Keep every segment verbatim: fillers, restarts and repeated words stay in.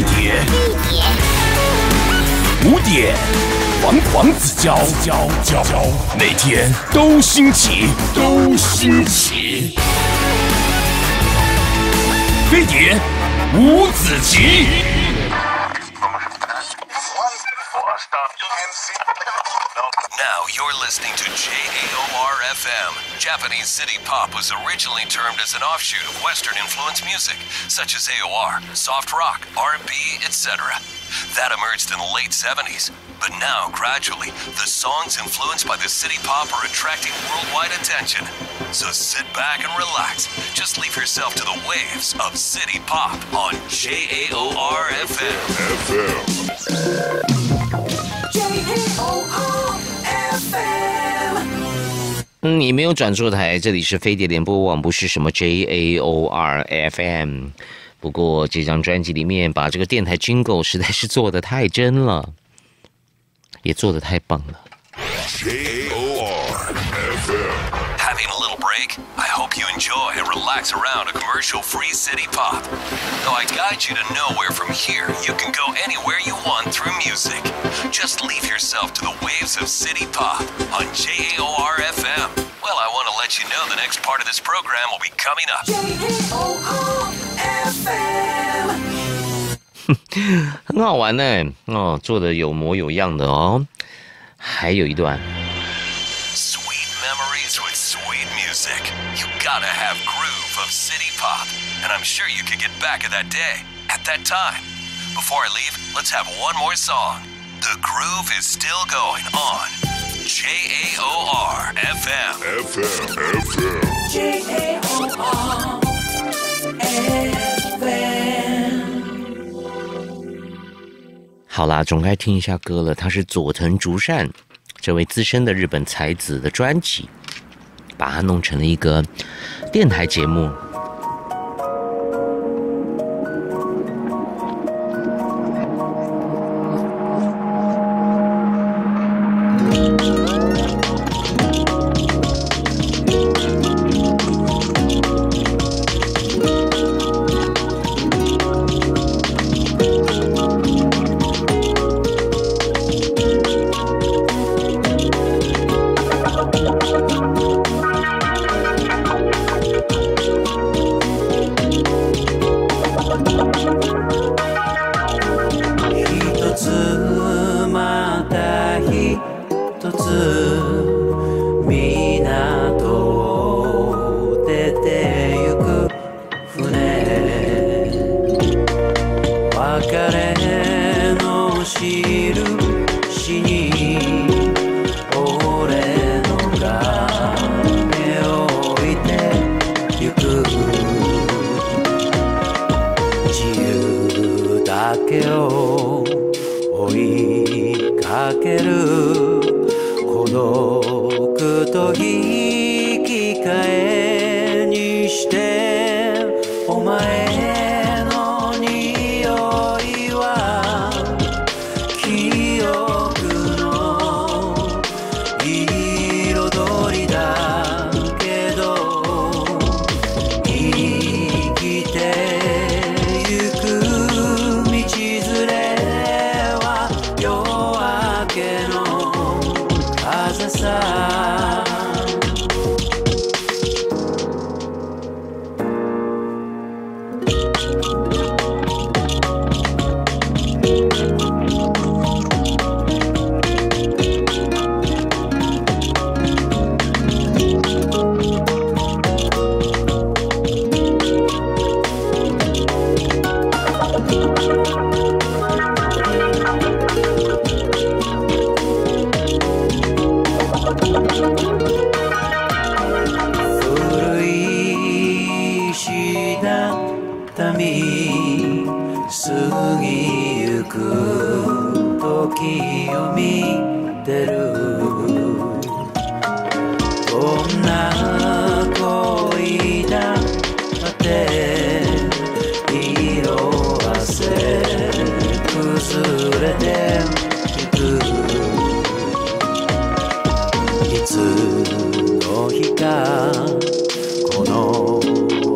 地铁，地铁，五点，王王子娇，娇娇娇，每天都新奇，都新奇。飞碟，五子棋。Now you're listening to J A O R F M. Japanese city pop was originally termed as an offshoot of Western influence music, such as A O R, soft rock, R and B, et cetera. That emerged in the late seventies. But now, gradually, the songs influenced by the city pop are attracting worldwide attention. So sit back and relax. Just leave yourself to the waves of city pop on J A O R F M. F M. J A O R F M. 嗯，你没有转错台，这里是飞碟联播网，不是什么 J A O R F M。不过这张专辑里面把这个电台 Jingle 实在是做得太真了，也做得太棒了。J A O R F M。Having a little break? I hope you enjoy and relax around a commercial-free city pop. Though I guide you to nowhere from here, you can go anywhere you want through music. Just leave yourself to the waves of city pop on J A O R F M. Well, I want to let you know the next part of this program will be coming up. J A O R F M 很好玩耶，哦，做得有模有样的哦。还有一段。With sweet music, you gotta have groove of city pop, and I'm sure you could get back at that day, at that time. Before I leave, let's have one more song. The groove is still going on J A O R F M. F M. F M. J A O R F M. 好啦，总该听一下歌了。它是佐藤竹善这位资深的日本才子的专辑。把它弄成了一个电台节目。この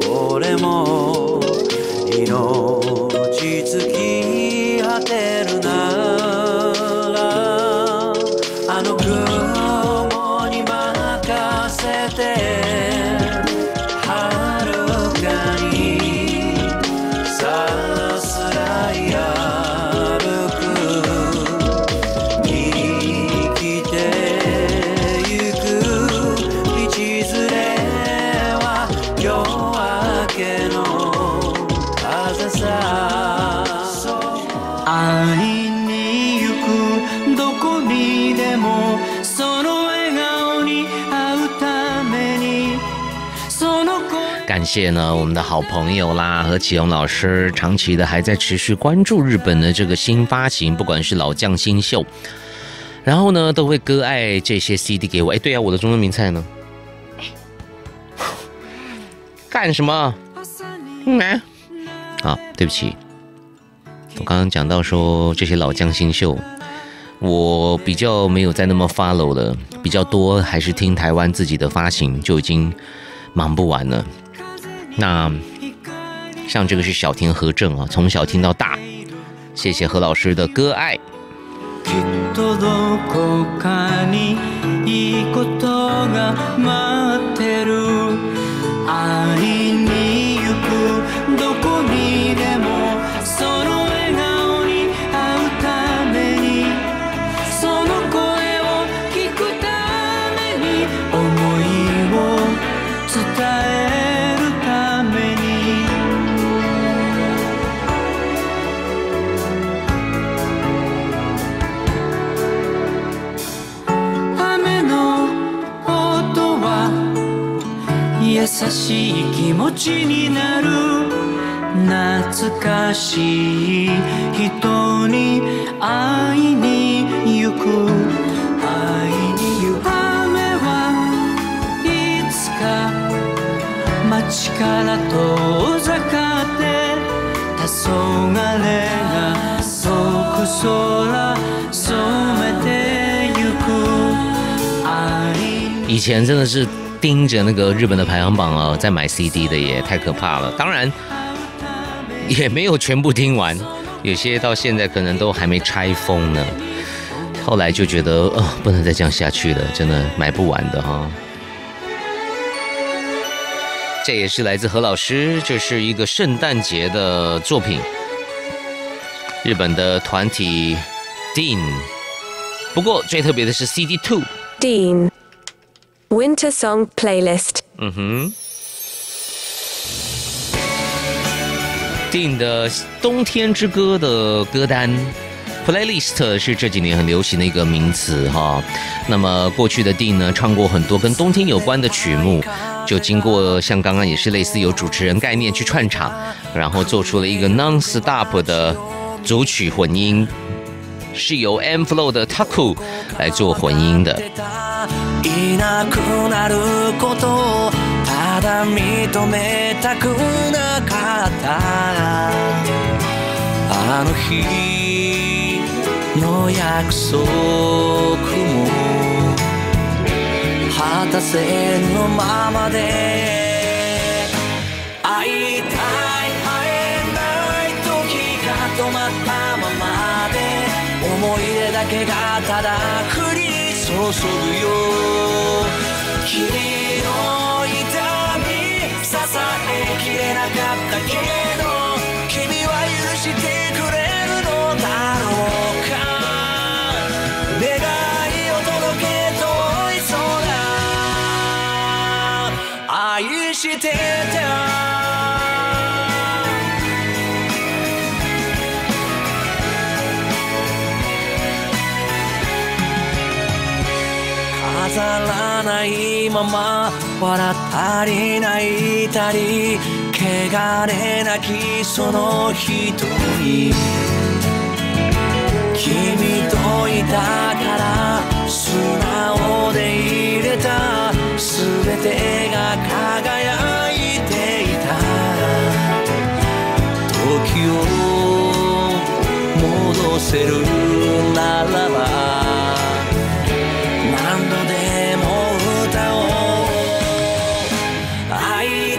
俺も命尽き谢呢我们的好朋友啦何启宏老师长期的还在持续关注日本的这个新发行，不管是老将新秀，然后呢都会割爱这些 C D 给我。哎，对啊，我的中文名菜呢？干什么？嗯啊，对不起，我刚刚讲到说这些老将新秀，我比较没有再那么 follow 了，比较多还是听台湾自己的发行，就已经忙不完了。那像这个是小田和正啊，从小听到大，谢谢何老师的歌爱。優しい気持ちになる懐かしい人に会いに行く会いに行く雨はいつか街から遠ざかって黄昏が遠く空染めてゆく愛。以前真的是盯着那个日本的排行榜啊，在买 C D 的也太可怕了。当然，也没有全部听完，有些到现在可能都还没拆封呢。后来就觉得，呃，不能再这样下去了，真的买不完的哈。这也是来自何老师，这是一个圣诞节的作品，日本的团体 Dean。不过最特别的是 C D 二 Dean。Winter Song Playlist。嗯哼，定的冬天之歌的歌单 playlist 是这几年很流行的一个名词哈。那么过去的定呢，唱过很多跟冬天有关的曲目，就经过像刚刚也是类似有主持人概念去串场，然后做出了一个 non-stop 的组曲混音。是由 M Flow 的 Taku 来做混音的。いなくなることをただ認めたくなかったあの日の約束も果たせぬままで会いたい会えない時が止まったままで思い出だけがただ降り注ぐよ君の痛み支えきれなかったけど君は許してくれるのだろうか願いを届け遠い空愛してた飾らないまま笑ったり泣いたり汚れなきその人に君といたから素直でいれた全てが輝いていた時を戻せるならば何度でも歌おう会いたい会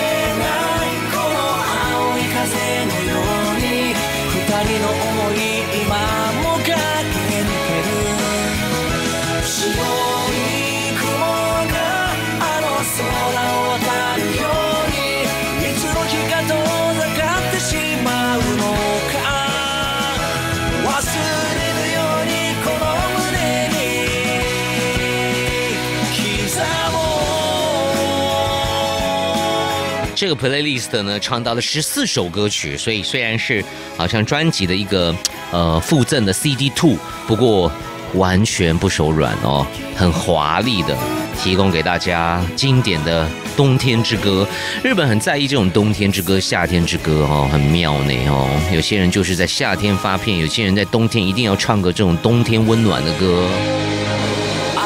えないこの青い風のように二人の想い今も駆け抜ける白い雲があの空を渡るようにいつの日か遠ざかってしまうのか忘れ这个 playlist 呢，唱到了十四首歌曲，所以虽然是好像专辑的一个呃附赠的 C D 二，不过完全不手软哦，很华丽的提供给大家经典的冬天之歌。日本很在意这种冬天之歌、夏天之歌哦，很妙呢哦。有些人就是在夏天发片，有些人在冬天一定要唱个这种冬天温暖的歌。愛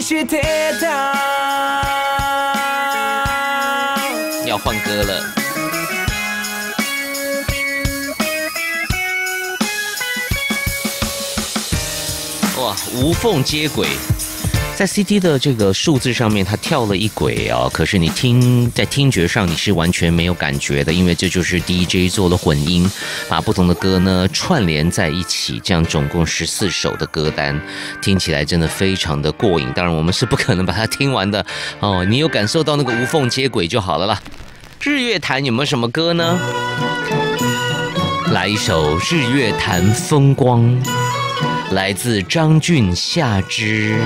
してた。要换歌了。哇，无缝接轨。在 C D 的这个数字上面，它跳了一轨啊、哦，可是你听在听觉上你是完全没有感觉的，因为这就是 D J 做了混音，把不同的歌呢串联在一起，这样总共十四首的歌单，听起来真的非常的过瘾。当然，我们是不可能把它听完的哦，你有感受到那个无缝接轨就好了啦。日月潭有没有什么歌呢？来一首《日月潭风光》。来自张俊夏之。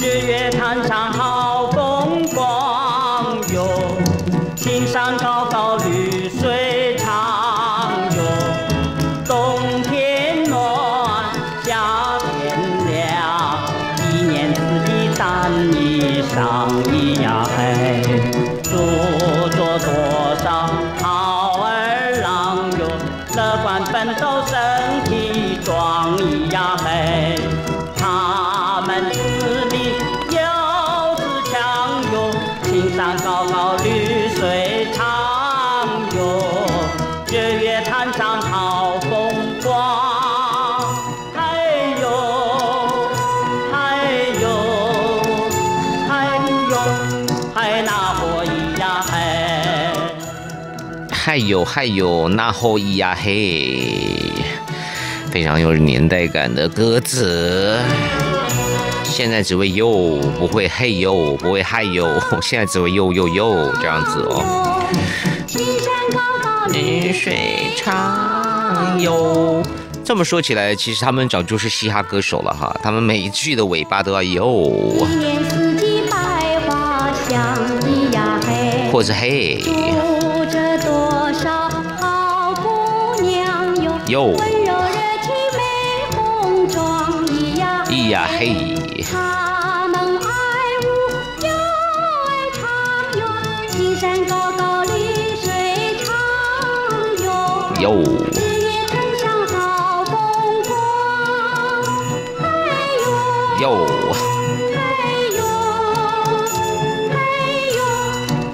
日月潭上好风光哟，青山高高绿水长哟，冬天暖，夏天凉，一年四季咱一裳。嗨哟嗨哟，那后咿呀嘿，非常有年代感的歌词。现在只会哟，不会嘿哟，不会嗨哟，现在只会哟哟哟这样子哦。绿水长游。这么说起来，其实他们早就是嘻哈歌手了哈，他们每一句的尾巴都要哟。一年四季百花香咿呀嘿，或者嘿。哟，咿呀嘿，他们爱我又爱唱哟，青山高高绿水长哟，日月潭上好风光，哎呦，哎呦，哎呦，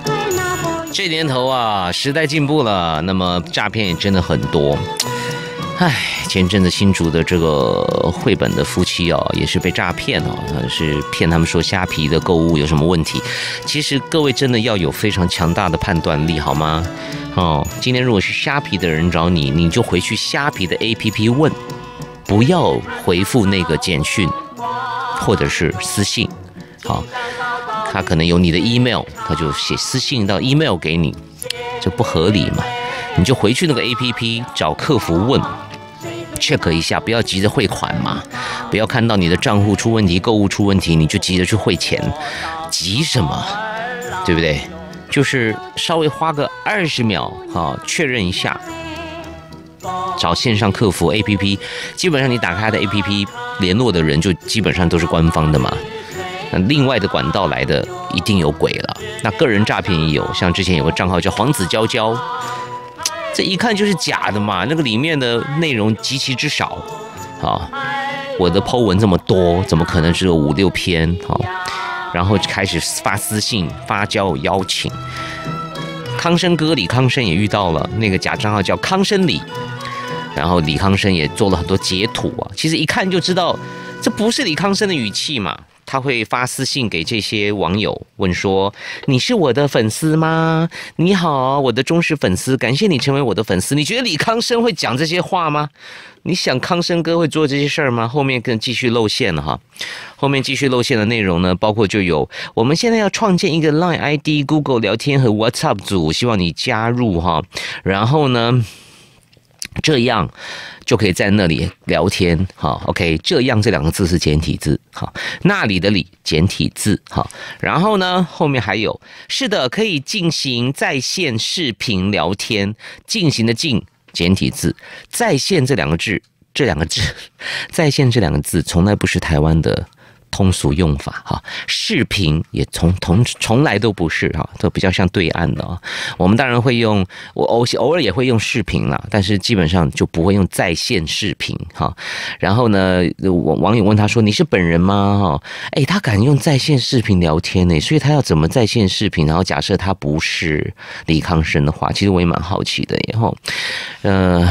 哎那波。这年头啊，时代进步了，那么诈骗也真的很多。唉，前阵子新竹的这个绘本的夫妻哦，也是被诈骗哦，是骗他们说虾皮的购物有什么问题。其实各位真的要有非常强大的判断力，好吗？哦，今天如果是虾皮的人找你，你就回去虾皮的 A P P 问，不要回复那个简讯或者是私信。好、哦，他可能有你的 email， 他就写私信到 email 给你，这不合理嘛？你就回去那个 A P P 找客服问。check 一下，不要急着汇款嘛，不要看到你的账户出问题、购物出问题，你就急着去汇钱，急什么？对不对？就是稍微花个二十秒啊，确认一下，找线上客服 A P P， 基本上你打开的 A P P 联络的人就基本上都是官方的嘛。另外的管道来的一定有鬼了。那个人诈骗也有，像之前有个账号叫黄子娇娇。这一看就是假的嘛，那个里面的内容极其之少，啊，我的 po 文这么多，怎么可能只有五六篇啊？然后开始发私信、发交友邀请。康生哥李康生也遇到了，那个假账号叫康生李，然后李康生也做了很多截图啊，其实一看就知道这不是李康生的语气嘛。他会发私信给这些网友，问说：“你是我的粉丝吗？你好，我的忠实粉丝，感谢你成为我的粉丝。”你觉得李康生会讲这些话吗？你想康生哥会做这些事儿吗？后面更继续露馅了哈。后面继续露馅的内容呢，包括就有我们现在要创建一个 Line I D、Google 聊天和 WhatsApp 组，希望你加入哈。然后呢？这样就可以在那里聊天，好 ，OK， 这样这两个字是简体字，好，那里的里简体字，好，然后呢，后面还有，是的，可以进行在线视频聊天，进行的进简体字，在线这两个字，这两个字，在线这两个字从来不是台湾的通俗用法哈，视频也从从从来都不是哈，都比较像对岸的啊。我们当然会用，我偶偶尔也会用视频啦，但是基本上就不会用在线视频哈。然后呢，网网友问他说：“你是本人吗？”哈，哎，他敢用在线视频聊天呢、欸，所以他要怎么在线视频？然后假设他不是李康生的话，其实我也蛮好奇的耶哈，呃。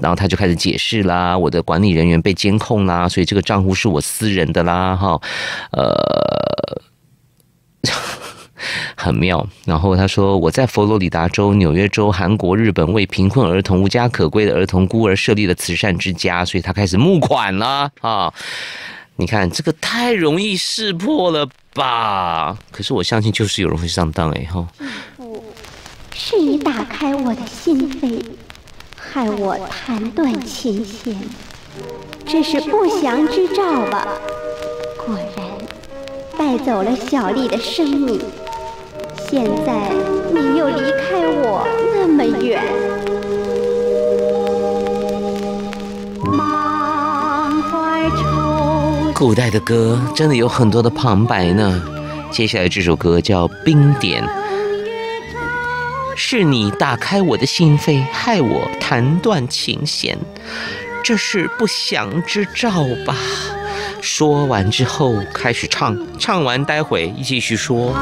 然后他就开始解释啦，我的管理人员被监控啦，所以这个账户是我私人的啦，哈，呃，很妙。然后他说，我在佛罗里达州、纽约州、韩国、日本为贫困儿童、无家可归的儿童孤儿设立了慈善之家，所以他开始募款啦，啊，你看这个太容易识破了吧？可是我相信就是有人会上当哎哈。不，是你打开我的心扉。害我弹断琴弦，这是不祥之兆吧？果然，带走了小丽的生命。现在你又离开我那么远，满怀愁。古代的歌真的有很多的旁白呢。接下来这首歌叫《冰点》。是你打开我的心扉，害我弹断琴弦，这是不祥之兆吧？说完之后开始唱，唱完待会继续说。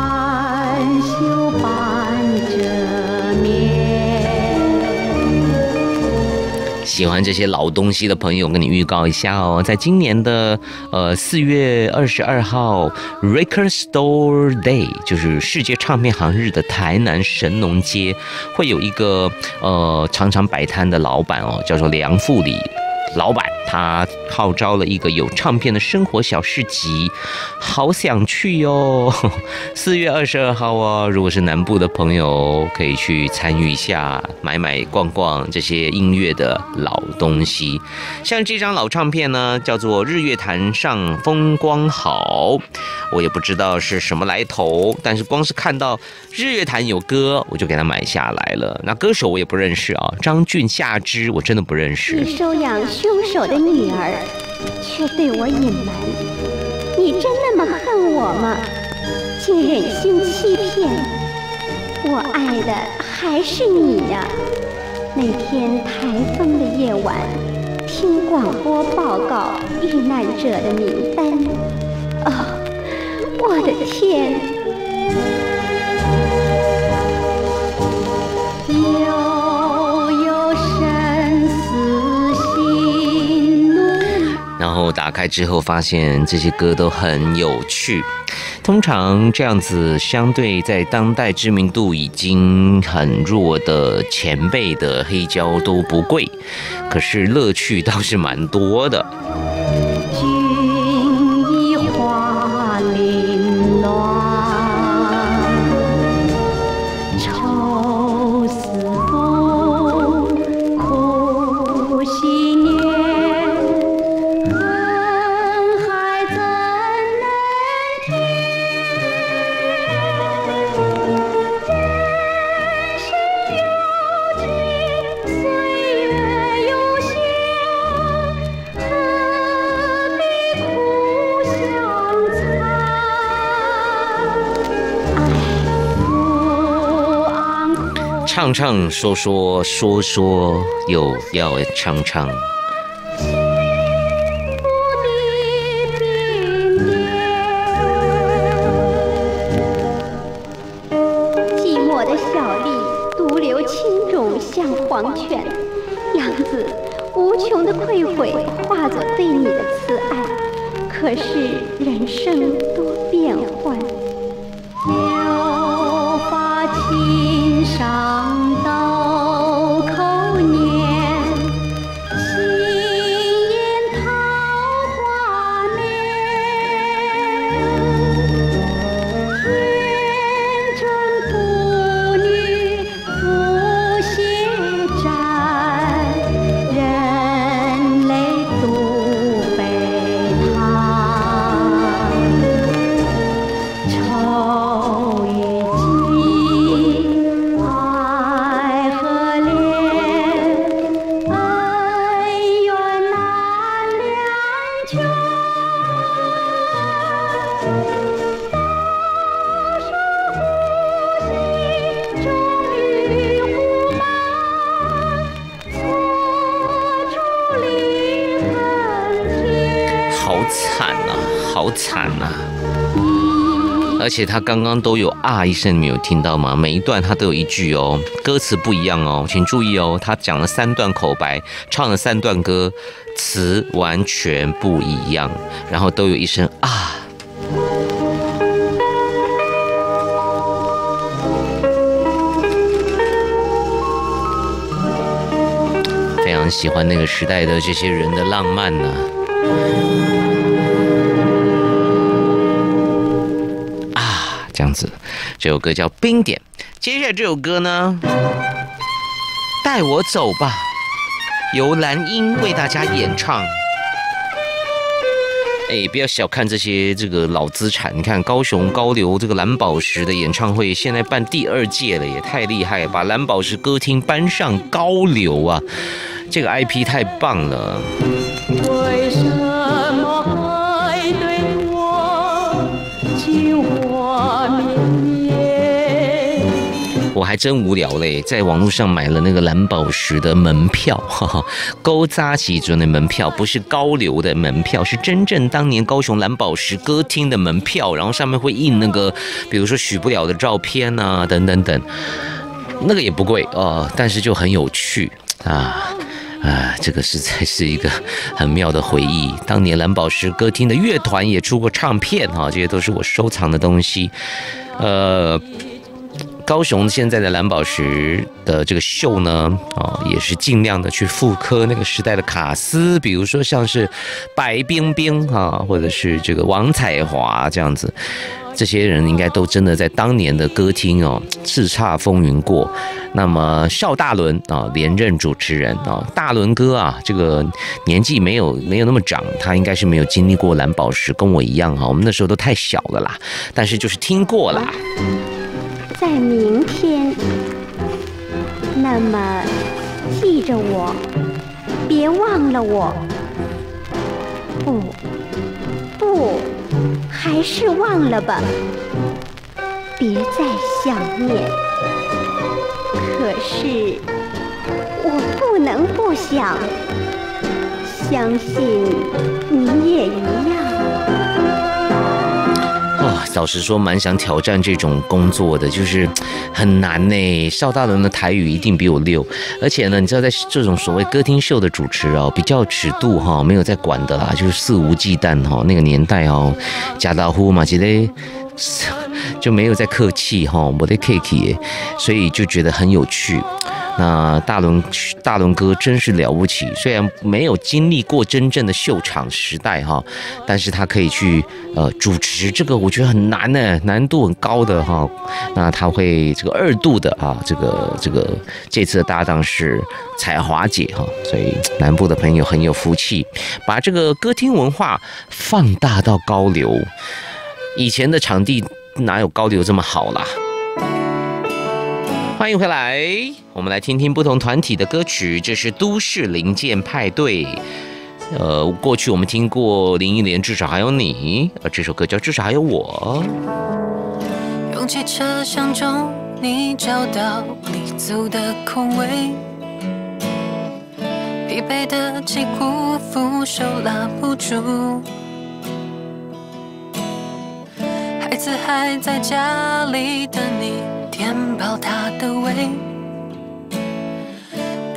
喜欢这些老东西的朋友，跟你预告一下哦，在今年的呃四月二十二号 Record Store Day， 就是世界唱片行日的台南神农街，会有一个呃常常摆摊的老板哦，叫做梁富礼老板，他号召了一个有唱片的生活小市集，好想去哟！四月二十二号哦，如果是南部的朋友，可以去参与一下，买买逛逛这些音乐的老东西。像这张老唱片呢，叫做《日月潭上风光好》，我也不知道是什么来头，但是光是看到日月潭有歌，我就给他买下来了。那歌手我也不认识啊，张俊、夏之我真的不认识。你收养凶手的女儿，却对我隐瞒，你真那么恨我吗？竟忍心欺骗，我爱的还是你呀、啊！那天台风的夜晚，听广播报告遇难者的名单，哦，我的天！有。然后打开之后，发现这些歌都很有趣。通常这样子，相对在当代知名度已经很弱的前辈的黑胶都不贵，可是乐趣倒是蛮多的。唱唱说说说说，又要唱唱。狂犬，样子无穷的愧悔化作对你的慈爱。可是人生多变幻，秀发轻上豆蔻年，新颜桃花面。天真不女不懈战，人类独悲叹。愁与饥，爱和怜，恩怨难两全。高声呼吸，终于呼满，锁住灵魂天。好惨啊，好惨啊！而且他刚刚都有啊一声，你们有听到吗？每一段他都有一句哦，歌词不一样哦，请注意哦，他讲了三段口白，唱了三段歌，词完全不一样，然后都有一声啊。非常喜欢那个时代的这些人的浪漫呢、啊。啊，这样子，这首歌叫《冰点》。接下来这首歌呢，《带我走吧》，由蓝音为大家演唱。哎，不要小看这些这个老资产，你看高雄高流这个蓝宝石的演唱会，现在办第二届了，也太厉害了，把蓝宝石歌厅搬上高流啊，这个 I P 太棒了。为什么还对我情话绵延？我还真无聊嘞，在网络上买了那个蓝宝石的门票，哈哈，勾扎起准的门票，不是高流的门票，是真正当年高雄蓝宝石歌厅的门票，然后上面会印那个，比如说许不了的照片啊，等等等，那个也不贵哦、呃，但是就很有趣啊。啊，这个实在是一个很妙的回忆。当年蓝宝石歌厅的乐团也出过唱片哈、啊，这些都是我收藏的东西，呃。高雄现在的蓝宝石的这个秀呢，哦，也是尽量的去复刻那个时代的卡司，比如说像是白冰冰啊，或者是这个王彩华这样子，这些人应该都真的在当年的歌厅哦叱咤风云过。那么邵大伦啊、哦、连任主持人啊、哦，大伦哥啊，这个年纪没有没有那么长，他应该是没有经历过蓝宝石，跟我一样哈、哦，我们那时候都太小了啦，但是就是听过啦。在明天，那么记着我，别忘了我。不，不，还是忘了吧，别再想念。可是我不能不想，相信你也一样。老实说，蛮想挑战这种工作的，就是很难呢。邵大伦的台语一定比我溜，而且呢，你知道，在这种所谓歌厅秀的主持哦，比较尺度哈、哦，没有在管的啦，就是肆无忌惮哈、哦。那个年代哦，假大呼嘛，觉得就没有在客气哈、哦，没得客气，所以就觉得很有趣。那大伦大伦哥真是了不起，虽然没有经历过真正的秀场时代哈，但是他可以去呃主持这个，我觉得很难呢，难度很高的哈。那他会这个二度的啊，这个这个这次的搭档是彩华姐哈，所以南部的朋友很有福气，把这个歌厅文化放大到高流，以前的场地哪有高流这么好啦？欢迎回来，我们来听听不同团体的歌曲。这是都市零件派对，呃，过去我们听过林忆莲《至少还有你》，而这首歌叫《至少还有我》。拥挤车厢中，你找到你走的空位，疲惫的肌骨扶手拉不住，孩子还在家里等你。填饱他的胃，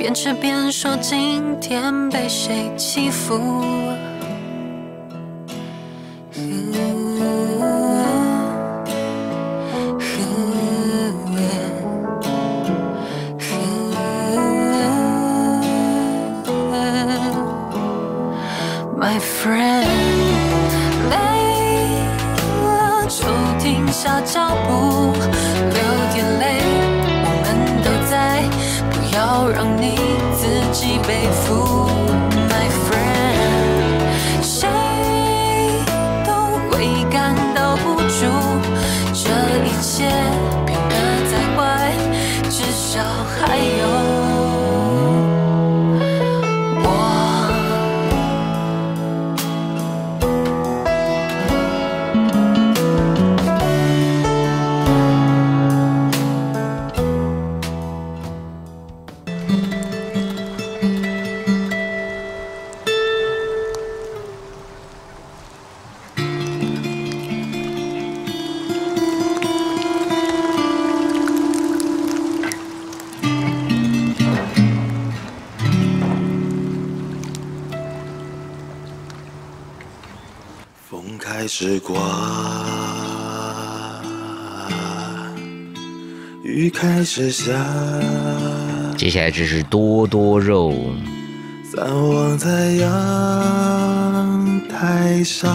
边吃边说今天被谁欺负。My friend， 累了就停下脚步，流点泪，我们都在，不要让你自己背负。My friend， 谁都会感到无助，这一切变得再坏，至少还有。开始刮，雨开始下。接下来这是多多肉。散望在阳台上，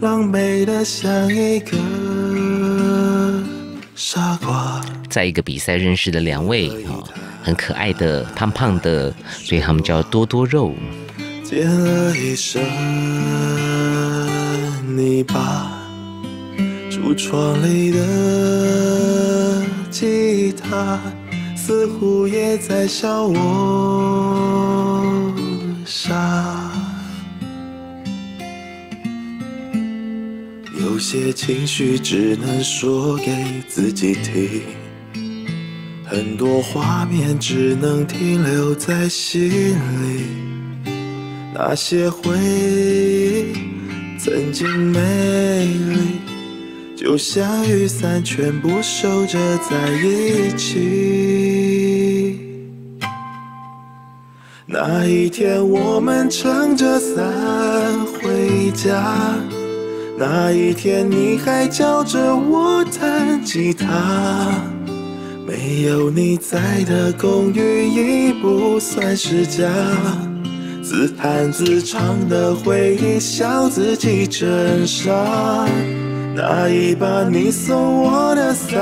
狼狈的像一个傻瓜。在一个比赛认识的两位、哦、很可爱的胖胖的，所以他们叫多多肉。溅了一身。你把橱窗里的吉他似乎也在笑我傻，有些情绪只能说给自己听，很多画面只能停留在心里，那些回忆曾经美丽，就像雨伞全部收着在一起。那一天我们撑着伞回家，那一天你还教着我弹吉他，没有你在的公寓已不算是家，自弹自唱的回忆，笑自己真傻。那一把你送我的伞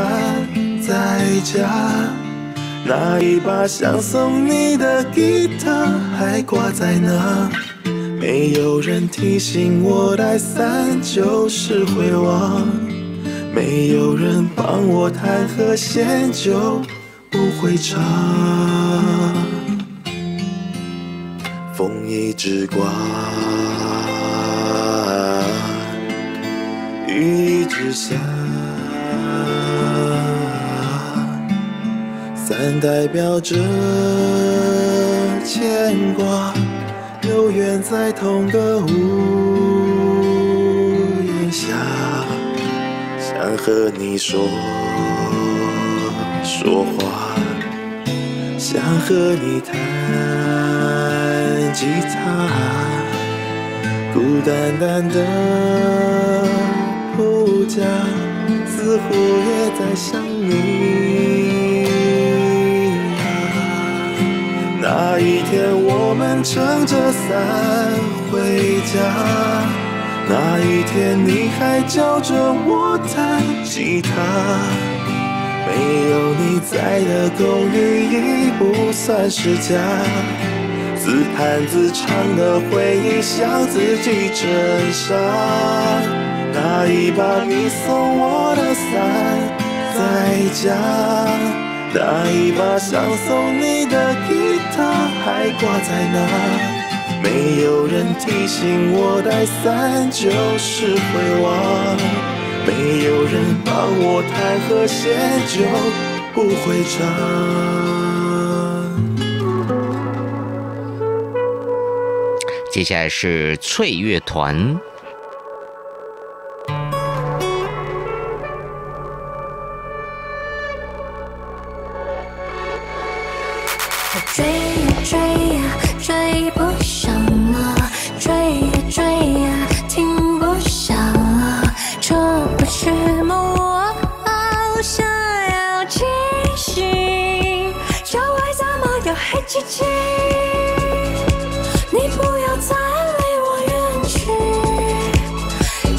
在家，那一把想送你的吉他还挂在那，没有人提醒我带伞就是会忘，没有人帮我弹和弦就不会唱。风一直刮，雨一直下，伞代表着牵挂，又远在同个屋檐下，想和你说说话，想和你谈吉他，孤单单的铺架，似乎也在想你、啊、那一天我们撑着伞回家，那一天你还教着我弹吉他，没有你在的公寓已不算是家，自弹自唱的回忆，笑自己真傻。那一把你送我的伞在家，那一把想送你的吉他还挂在那，没有人提醒我带伞就是会忘，没有人帮我弹和弦就不会唱。接下来是翠乐团。记，你不要再离我远去。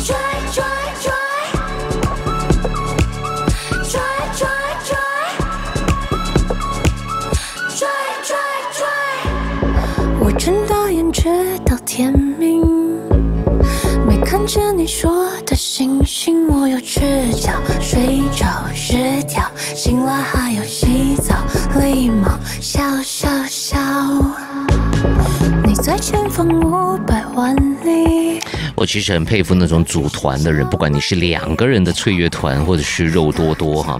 拽拽拽，拽拽拽，拽拽拽。我睁大眼直到天明，没看见你说的星星。我有赤脚、睡着、失调，醒来还要洗澡、礼貌、笑笑笑。你在前方五百万里。我其实很佩服那种组团的人，不管你是两个人的翠乐团，或者是肉多多哈，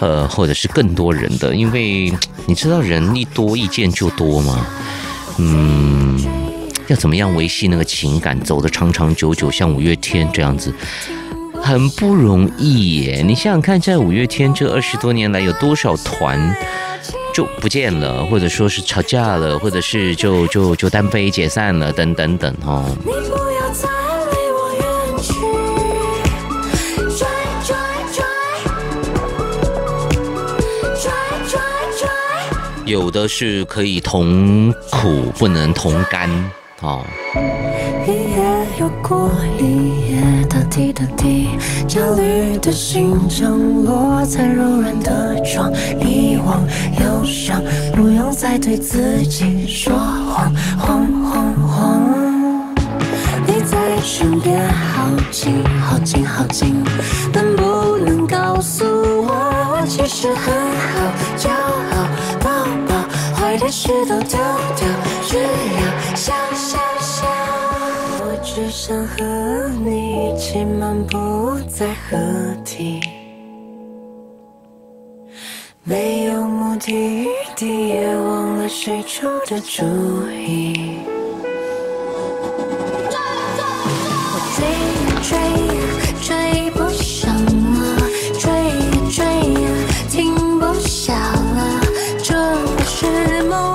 呃，或者是更多人的，因为你知道人一多意见就多嘛，嗯。要怎么样维系那个情感，走得长长久久，像五月天这样子，很不容易耶！你想想看，在五月天这二十多年来，有多少团就不见了，或者说是吵架了，或者是就就就单飞解散了，等等等哦。有的是可以同苦，不能同甘。哦、一夜又过一夜，大滴大滴，焦虑的心降落在柔软的床，遗忘忧伤，不用再对自己说谎，谎谎谎。你在身边好近好近好近，能不能告诉我，我其实很好，骄傲抱抱，坏的事都丢掉，只要想想。只想和你一起漫步在河堤，没有目的地，也忘了谁出的主意。我追呀追呀追不上了，追呀追呀停不下了，这不是梦。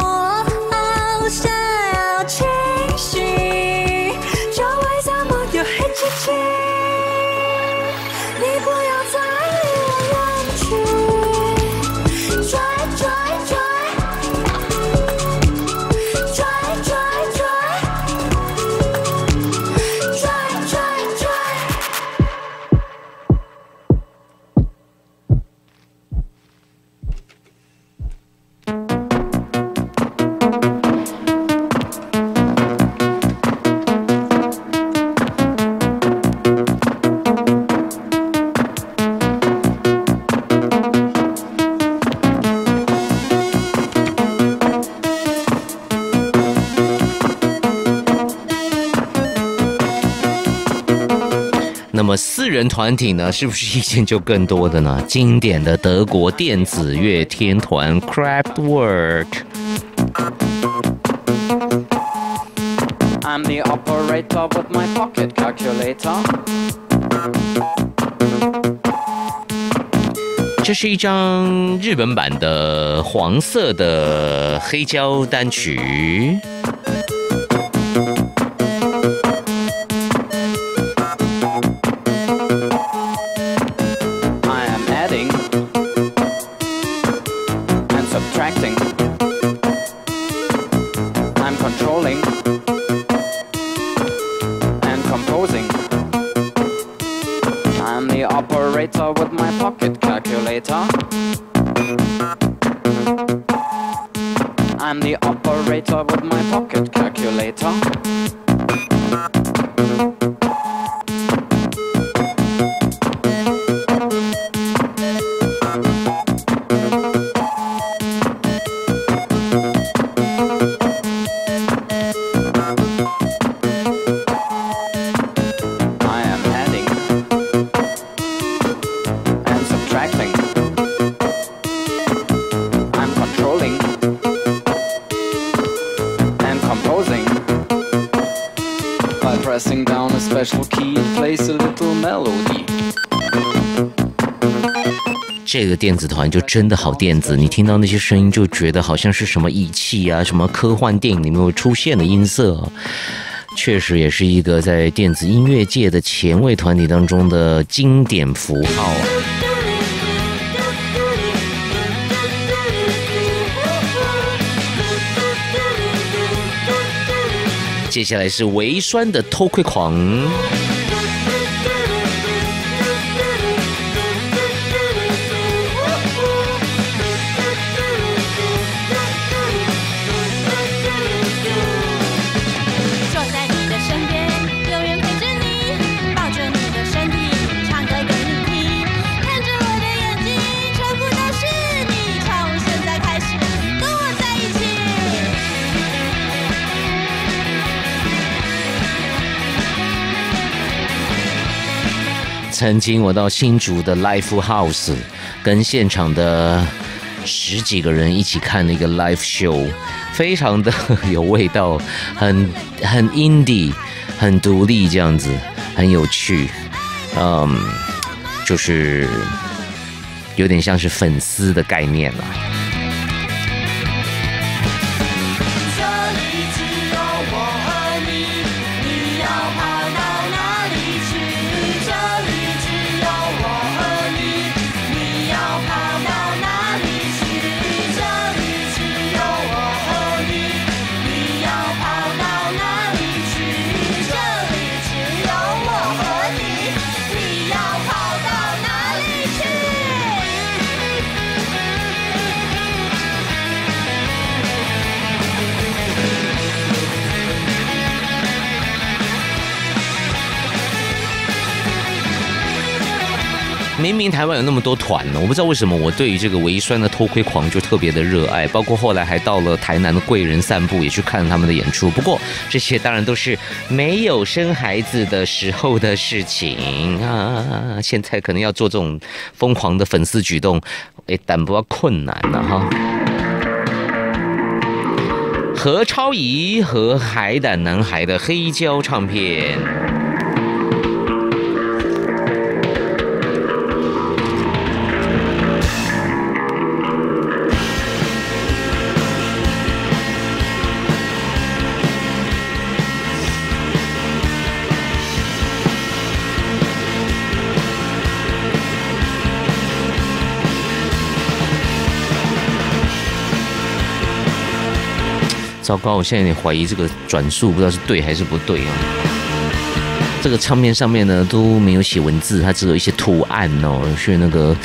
那么四人团体呢，是不是意见就更多的呢？经典的德国电子乐天团 Kraftwerk。I'm the operator with my pocket calculator。这是一张日本版的黄色的黑胶单曲。这个电子团就真的好电子，你听到那些声音就觉得好像是什么义气啊，什么科幻电影里面会出现的音色，确实也是一个在电子音乐界的前卫团体当中的经典符号。接下来是微酸的偷窥狂。曾经我到新竹的 Live House 跟现场的十几个人一起看了一个 Live Show， 非常的有味道，很很 indie， 很独立这样子，很有趣，嗯，就是有点像是粉丝的概念啦。明明台湾有那么多团呢，我不知道为什么我对于这个微酸的偷窥狂就特别的热爱，包括后来还到了台南的贵人散步，也去看了他们的演出。不过这些当然都是没有生孩子的时候的事情啊，现在可能要做这种疯狂的粉丝举动，哎，但不要困难了哈。何超仪和海胆男孩的黑胶唱片。糟糕！我现在有点怀疑这个转述不知道是对还是不对哦。这个唱片上面呢都没有写文字，它只有一些图案哦，是那个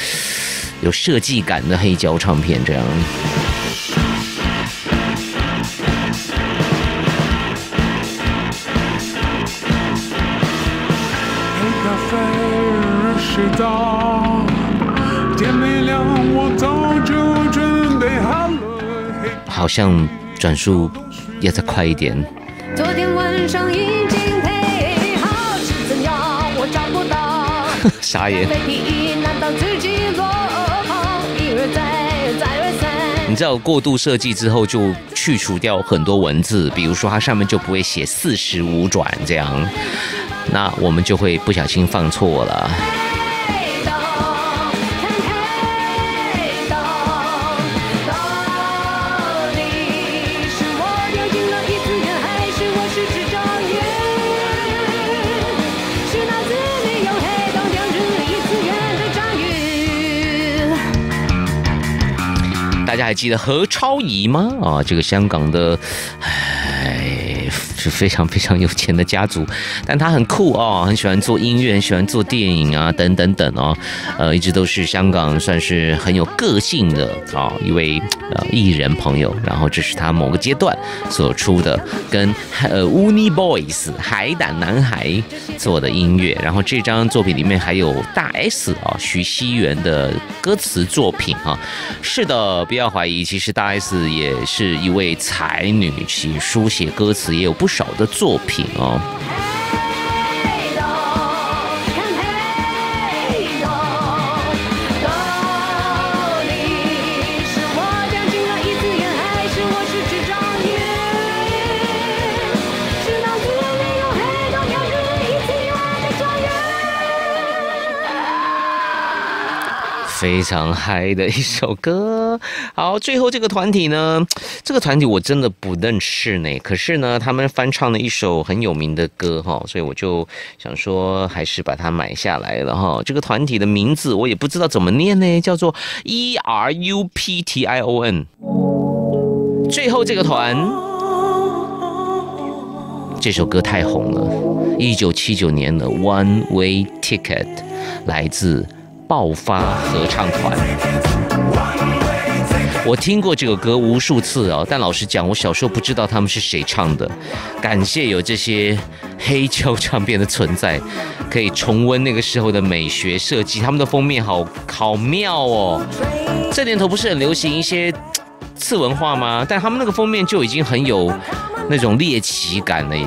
有设计感的黑胶唱片这样。黑咖啡时到，天没亮我早就准备好了。好像。转速要再快一点。昨天晚上已经配好，是怎样我找不到。傻眼。你知道过度设计之后就去除掉很多文字，比如说它上面就不会写四十五转这样，那我们就会不小心放错了。大家还记得何超仪吗？啊，这个香港的，哎，是非常非常有钱的家族，但他很酷哦，很喜欢做音乐，很喜欢做电影啊，等等等哦，呃，一直都是香港算是很有个性的啊、哦、一位呃艺人朋友。然后这是他某个阶段所出的跟呃 U N I BOYS 海胆男孩做的音乐。然后这张作品里面还有大 S 啊、哦、徐熙媛的歌词作品啊、哦。是的，不要。不要怀疑，其实大 S 也是一位才女，其书写歌词也有不少的作品哦。非常嗨的一首歌。好，最后这个团体呢，这个团体我真的不认识呢。可是呢，他们翻唱了一首很有名的歌哈，所以我就想说，还是把它买下来了哈。这个团体的名字我也不知道怎么念呢，叫做 E R U P T I O N。最后这个团这首歌太红了，一九七九年的《One Way Ticket》来自爆发合唱团。我听过这个歌无数次啊、哦，但老实讲，我小时候不知道他们是谁唱的。感谢有这些黑胶唱片的存在，可以重温那个时候的美学设计，他们的封面好好妙哦。这年头不是很流行一些次文化吗？但他们那个封面就已经很有那种猎奇感了耶。